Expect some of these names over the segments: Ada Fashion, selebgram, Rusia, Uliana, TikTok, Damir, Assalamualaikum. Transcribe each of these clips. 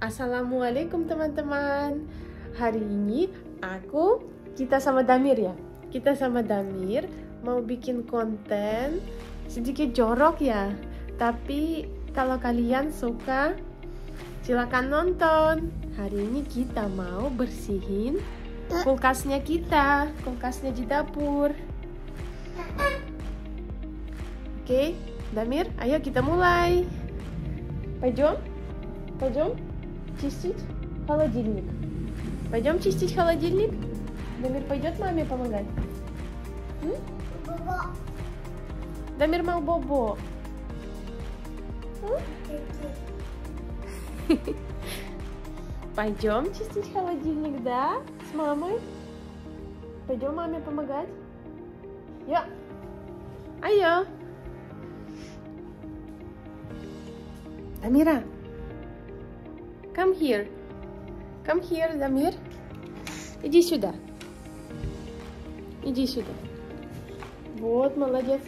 Assalamualaikum teman-teman. Hari ini kita sama Damir ya. Kita sama Damir mau bikin konten sedikit jorok ya. Tapi kalau kalian suka silakan nonton. Hari ini kita mau bersihin kulkasnya kita, kulkasnya di dapur. Oke, Damir, ayo kita mulai. Пойдем. Пойдем чистить холодильник. Дамир пойдет маме помогать? Бобо. Дамир мал бобо. Пойдем чистить холодильник, да? С мамой? Пойдем маме помогать? Я. А я. Дамира. Come here, Damir. Иди сюда. Вот, молодец.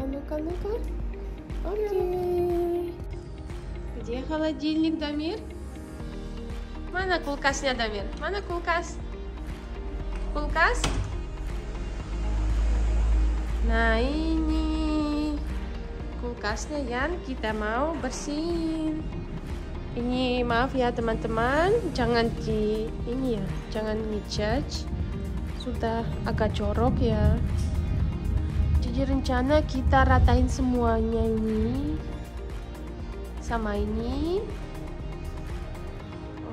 Ну-ка. Окей. Где холодильник, Дамир? Mana kulkasnya, Damir? Mana kulkas? Kulkas? Nah, ini kulkasnya yang kita mau bersihin. Ini maaf ya teman-teman, jangan ngejudge. Sudah agak jorok ya. Jadi rencana kita ratain semuanya ini sama ini.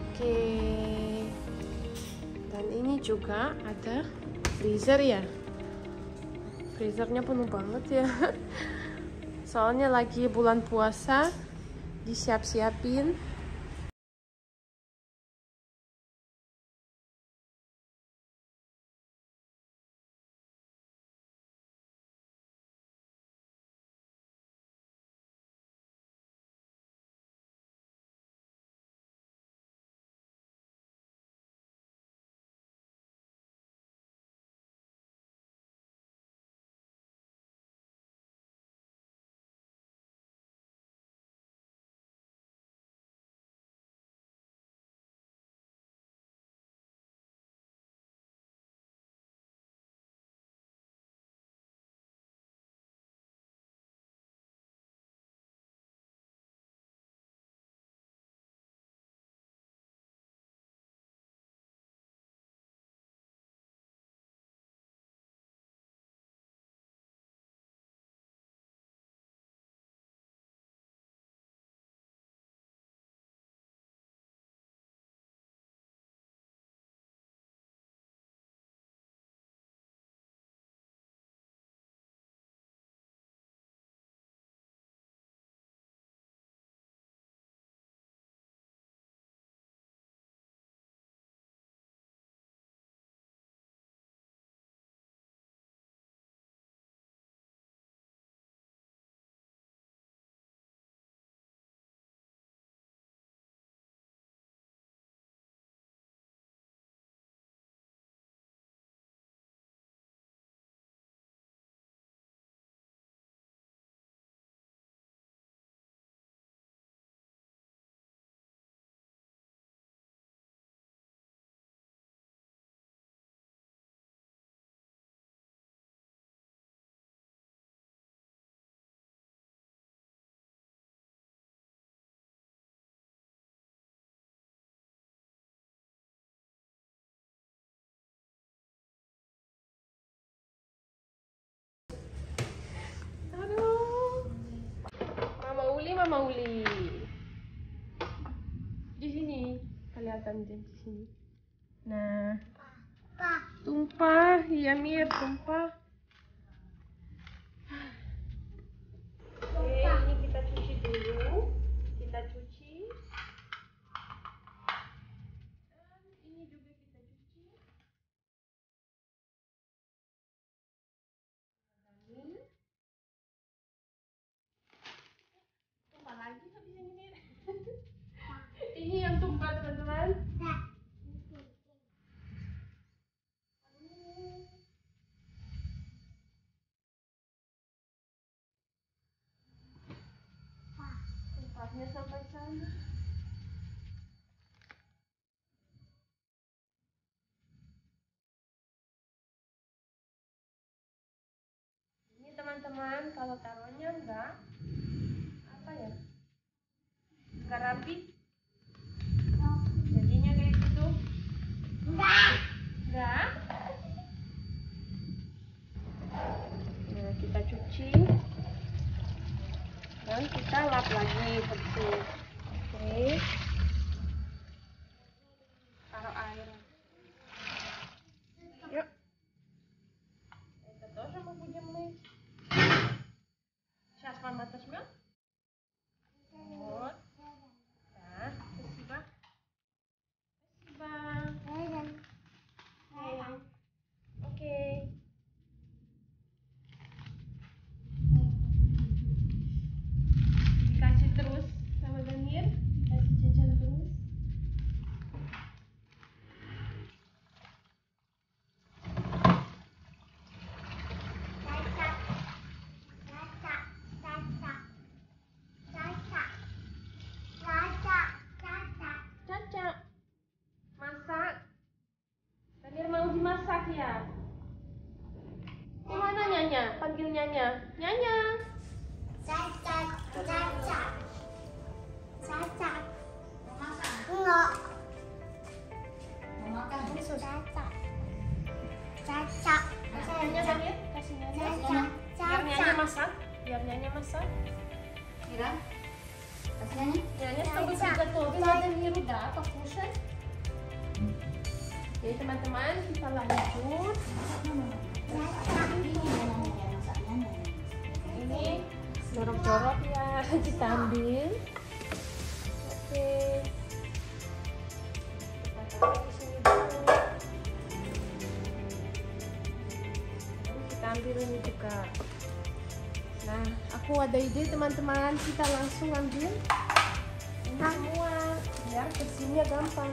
Oke. Dan ini juga ada freezer ya. Freezernya penuh banget ya. Soalnya lagi bulan puasa, disiap-siapin. Mama Uli. Di sini kelihatan di sini. Nah, tumpah, iya Mir, tumpah. Oke, ini kita cuci dulu. Ini yang tumpah teman-teman. Ini teman-teman, kalau taruhnya enggak apa ya, enggak rapi. Jadinya kayak gitu. Enggak. Nah, kita cuci. Dan kita lap lagi bersih. Oke. Taruh air. Yuk. Kita terus mau jemur. Сейчас вам отожмём. Вот. Так, спасибо. Спасибо. Oke. Dikasih terus sama Damir, dikasih jajan terus. Ya. Kemana Nyanya? Panggil Nyanya. Nyanya. Cacat, cacat, cacat. Mau makan? Enggak. Mau makan? Cacat, cacat. Nyanya Damir, kasih Nyanya. Biar Nyanya masak. Biar Nyanya masak. Kira? Kasih Nyanya. Nyanya tunggu sebentar. Ada Damir udah apa kusen? Jadi teman-teman kita lanjut. Ini jorok-jorok ya kita ambil. Oke. Kita taruh di sini dulu. Lalu kita ambil ini juga. Nah, aku ada ide teman-teman, kita langsung ambil ini semua biar bersihnya gampang.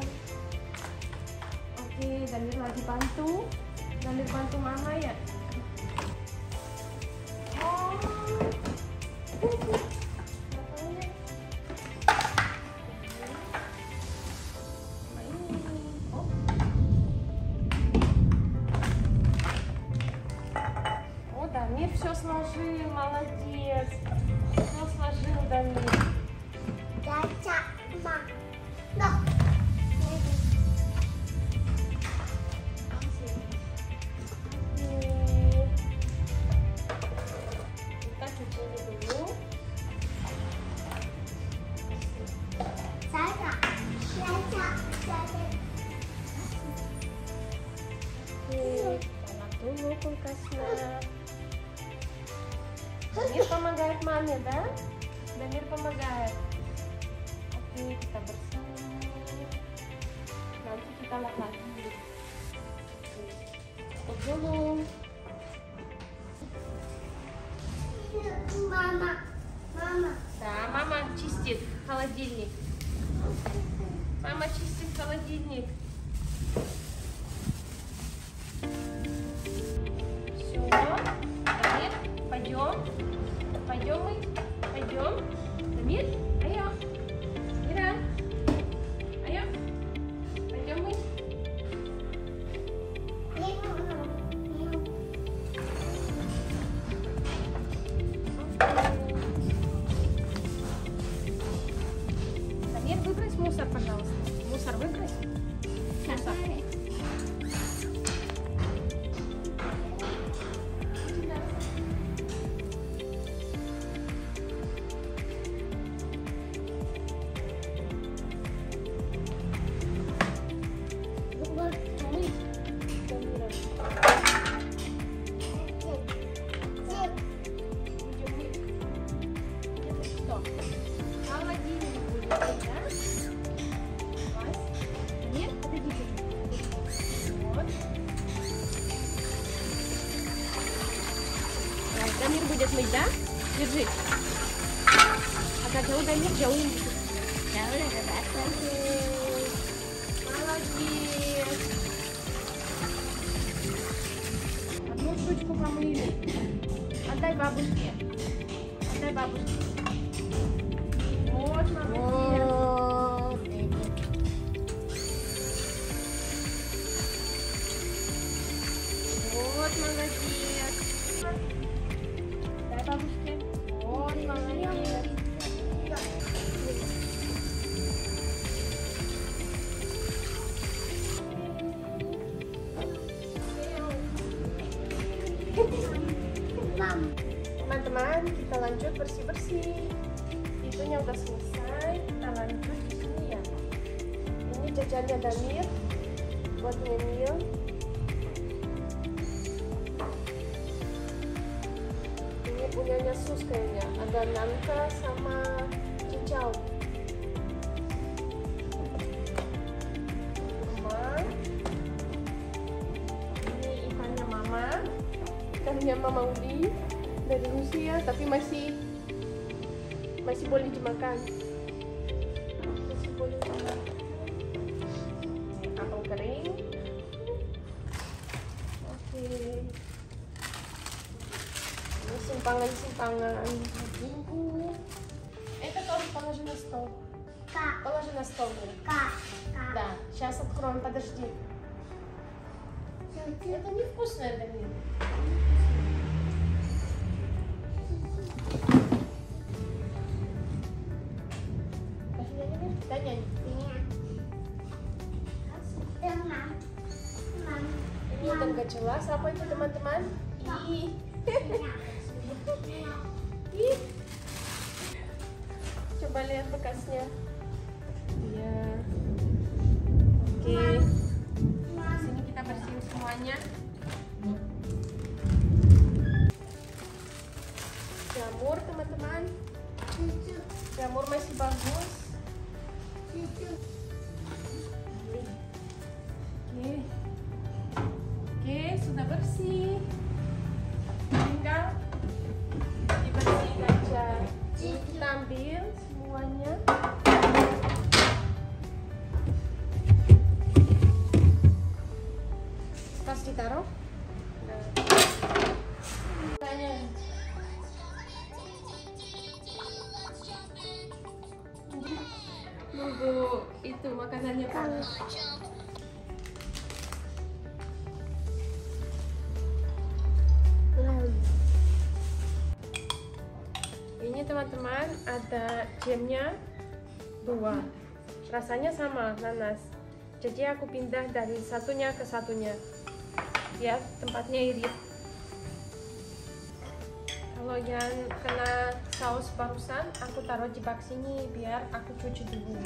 Oke, Damir lagi bantu. Damir bantu mama ya. Oh. Apanya? Sama ini. Oh. Oh, Damir все сложил, молодец. Все сложил Damir. Caca, ma. No. Damir pemagait mana dah? Damir pemagait. Oke, kita bersih. Nanti kita lap lagi. Tutup dulu. Mama, mama. Да, мама чистит холодильник. Мама чистит холодильник. Мыть, да? Держи. А как его Дамир, я умею. Я умею, да? Молодец. Одну штучку помыли. Отдай бабушке. Отдай бабушке. Вот, молодец. Teman-teman, kita lanjut bersih-bersih. Itunya udah selesai, kita lanjut di sini ya. Ini jajannya Damir buat ngemil. Ini punyanya sus kayaknya, ada nangka sama cincau. Ikannya Mama Udi dari Rusia, tapi masih boleh dimakan. Masih boleh dimakan. Apel kering. Oke. Ini simpangan-simpangan bumbu. Это тоже положи на стол. Как? Положи на стол. Как? Да. Сейчас откроем, подожди. Это невкусное, Дамир. Ini nggak jelas apa itu, teman-teman. Coba lihat bekasnya. Iya. Oke. Sini kita bersihin semuanya. Jamur, teman-teman. Jamur masih bagus. Oke, sudah bersih. Tinggal dibersihin aja. Kita ambil semuanya. Tas ditaruh. Nunggu itu makanannya panas. Ini teman-teman ada jamnya 2. Rasanya sama nanas. Jadi aku pindah dari satunya ke satunya. Ya, tempatnya irit. Kalau yang kena saus barusan, aku taruh di bak sini biar aku cuci dulu.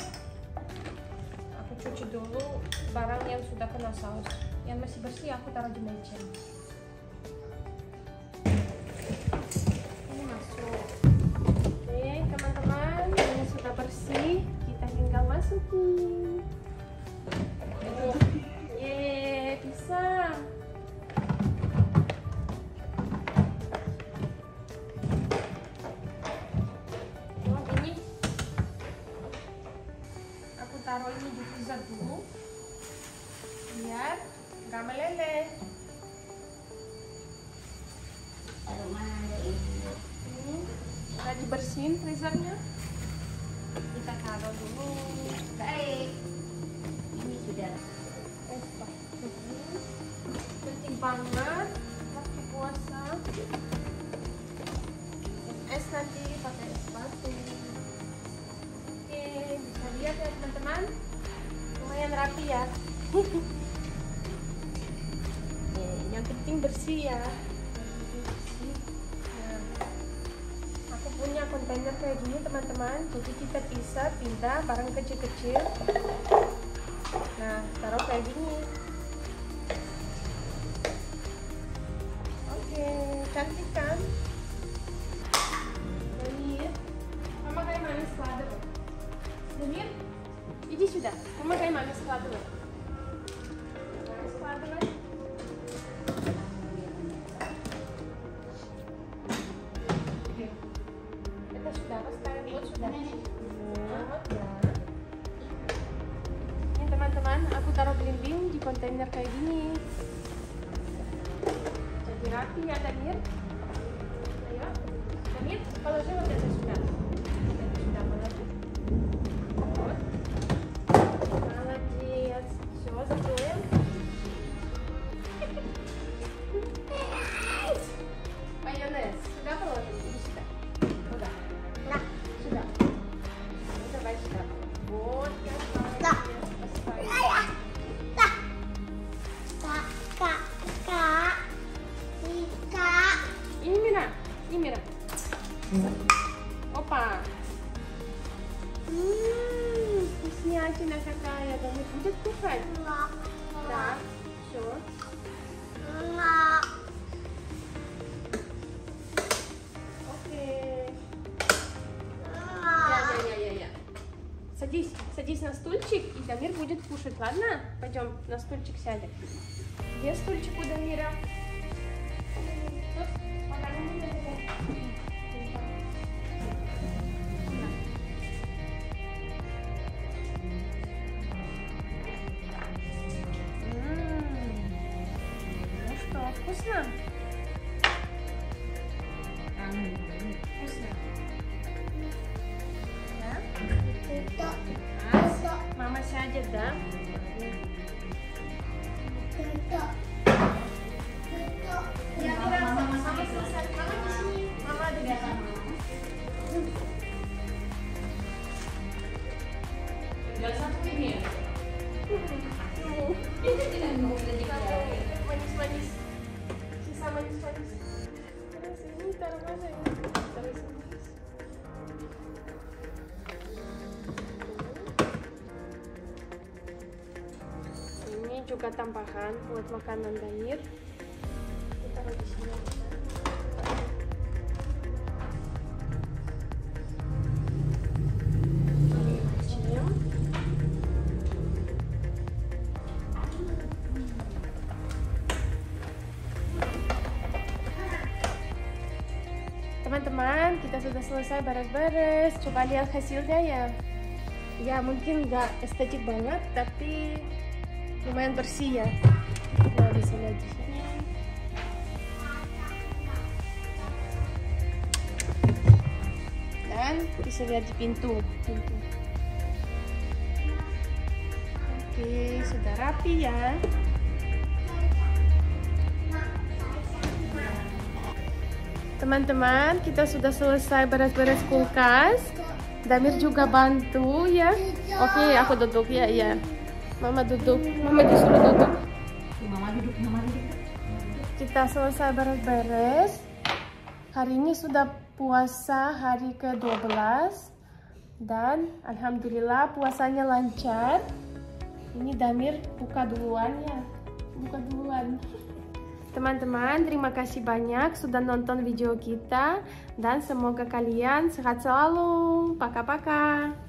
Aku cuci dulu barang yang sudah kena saus. Yang masih bersih aku taruh di meja. Ini masuk. Oke teman-teman, ini sudah bersih. Kita tinggal masukin. Yeay, bisa. Taruh ini di freezer dulu biar nggak meleleh. Kita dibersihin freezernya, kita taruh dulu. Baik, ini sudah penting banget waktu puasa. Es nanti pakai es batu. Lihat ya teman-teman, lumayan rapi ya. Yang penting bersih ya. Nah, aku punya kontainer kayak gini teman-teman, jadi kita bisa pindah barang kecil-kecil. Nah, taruh kayak gini. Oke, cantik kan? Damir, mama kayak manis banget. Damir, иди сюда. Помогай маме складывать. Маме складывать. Это сюда поставим, вот сюда. Вот, да. Ini teman-teman, aku taruh belimbing di kontainer kayak gini. Jadi rapi ya Damir. Ayo, Damir, положи вот это сюда. Ayo, beres. Sudah apa loh? Sudah. Sudah. Nah, sudah. Sudah baik sudah. Buat kita. Ayah. Tak. Tak. Kak. Kak. Ika. Ini Mira. Ini Mira. Opa. Очень какая, да мы будем кушать? Да. Да. Все. Да. Окей. Я. Садись на стульчик, и Дамир будет кушать, ладно? Пойдем на стульчик сядем. Где стульчик у Дамира? Вкусно? Вкусно? Да? Мама сядет, да? Мама сядет. Мама отдыхает. Manis-manis. Sisa manis-manis. Terus ini taruh mana ya? Taruh sini. Ini juga tambahan buat makanan Damir. Kita taruh di sini. Teman-teman, kita sudah selesai beres-beres. Coba lihat hasilnya ya. Ya mungkin nggak estetik banget, tapi lumayan bersih ya. Nah, bisa lihat di sini. Dan bisa lihat di pintu. Oke, sudah rapi ya. Teman-teman, kita sudah selesai beres-beres kulkas. Damir juga bantu ya. Oke, aku duduk ya. Mama duduk. Mama disuruh duduk. Mama duduk. Kita selesai beres-beres. Hari ini sudah puasa hari ke-12 dan alhamdulillah puasanya lancar. Ini Damir buka duluan ya. Buka duluan. Teman-teman, terima kasih banyak sudah nonton video kita dan semoga kalian sehat selalu. Paka-paka.